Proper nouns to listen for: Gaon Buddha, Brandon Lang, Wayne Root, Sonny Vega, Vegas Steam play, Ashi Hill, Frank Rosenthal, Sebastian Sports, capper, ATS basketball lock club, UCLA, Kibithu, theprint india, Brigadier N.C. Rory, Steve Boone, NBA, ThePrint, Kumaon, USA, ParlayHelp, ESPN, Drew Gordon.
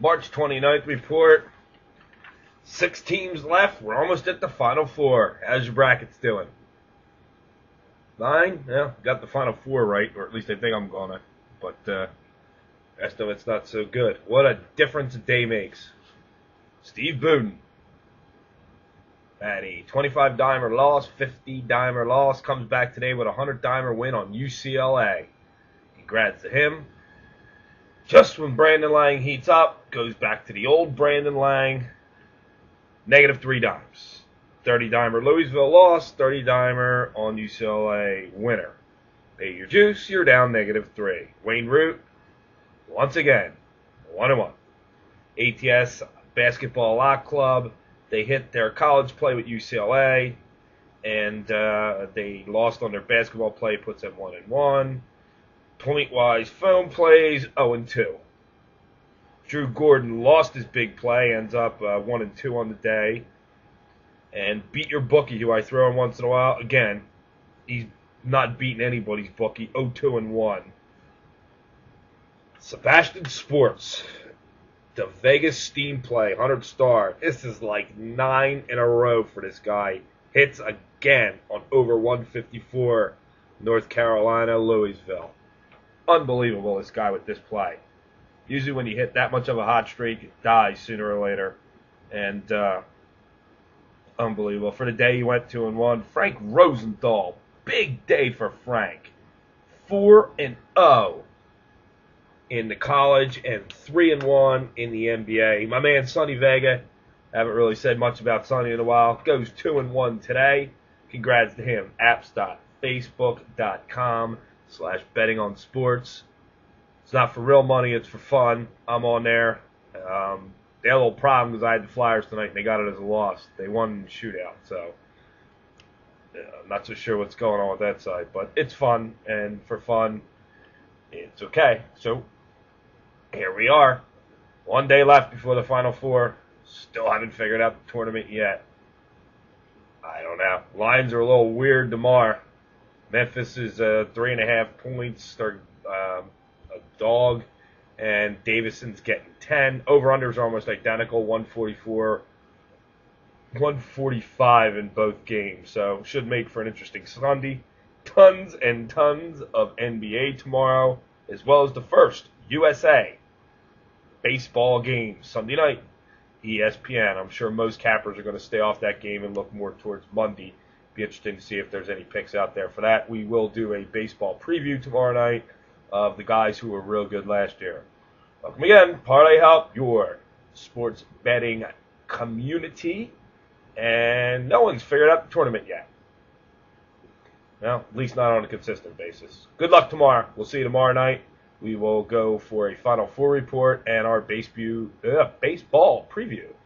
March 29th report. 6 teams left. We're almost at the Final Four. How's your brackets doing? 9? Yeah, got the Final Four right, or at least I think I'm gonna. But rest of it's not so good. What a difference a day makes. Steve Boone at a 25-dimer loss, 50-dimer loss, comes back today with a 100-dimer win on UCLA. Congrats to him. Just when Brandon Lang heats up, goes back to the old Brandon Lang. Negative 3 dimes. 30-dimer Louisville loss, 30-dimer on UCLA winner. Pay your juice, you're down negative 3. Wayne Root, once again, 1-1. ATS basketball lock club. They hit their college play with UCLA, and they lost on their basketball play, puts them 1-1. Point-wise, phone plays, 0-2. Drew Gordon lost his big play, ends up 1-2 on the day. And beat your bookie, who I throw in once in a while. Again, he's not beating anybody's bookie, 0-2-1. Sebastian Sports. The Vegas Steam play, 100-star. This is like 9 in a row for this guy. Hits again on over 154, North Carolina, Louisville. Unbelievable, this guy with this play. Usually when you hit that much of a hot streak, it dies sooner or later. And unbelievable. For the day, he went 2-1. Frank Rosenthal, big day for Frank. 4-0. In the college and 3-1 in the NBA. My man Sonny Vega, I haven't really said much about Sonny in a while, goes 2-1 today. Congrats to him. apps.facebook.com/bettingonsports. It's not for real money, it's for fun. I'm on there. They had a little problem because I had the Flyers tonight and they got it as a loss. They won in the shootout, so I'm not so sure what's going on with that side, but it's fun, and for fun, it's okay. So here we are. One day left before the Final Four. Still haven't figured out the tournament yet. I don't know. Lines are a little weird tomorrow. Memphis is 3.5 points. They're a dog. And Davison's getting 10. Over-unders are almost identical. 144, 145 in both games. So should make for an interesting Sunday. Tons and tons of NBA tomorrow, as well as the first USA baseball game Sunday night, ESPN. I'm sure most cappers are going to stay off that game and look more towards Monday. Be interesting to see if there's any picks out there for that. We will do a baseball preview tomorrow night of the guys who were real good last year. Welcome again, Parlay Help, your sports betting community, and no one's figured out the tournament yet. Well, at least not on a consistent basis. Good luck tomorrow. We'll see you tomorrow night. We will go for a Final Four report and our baseball preview.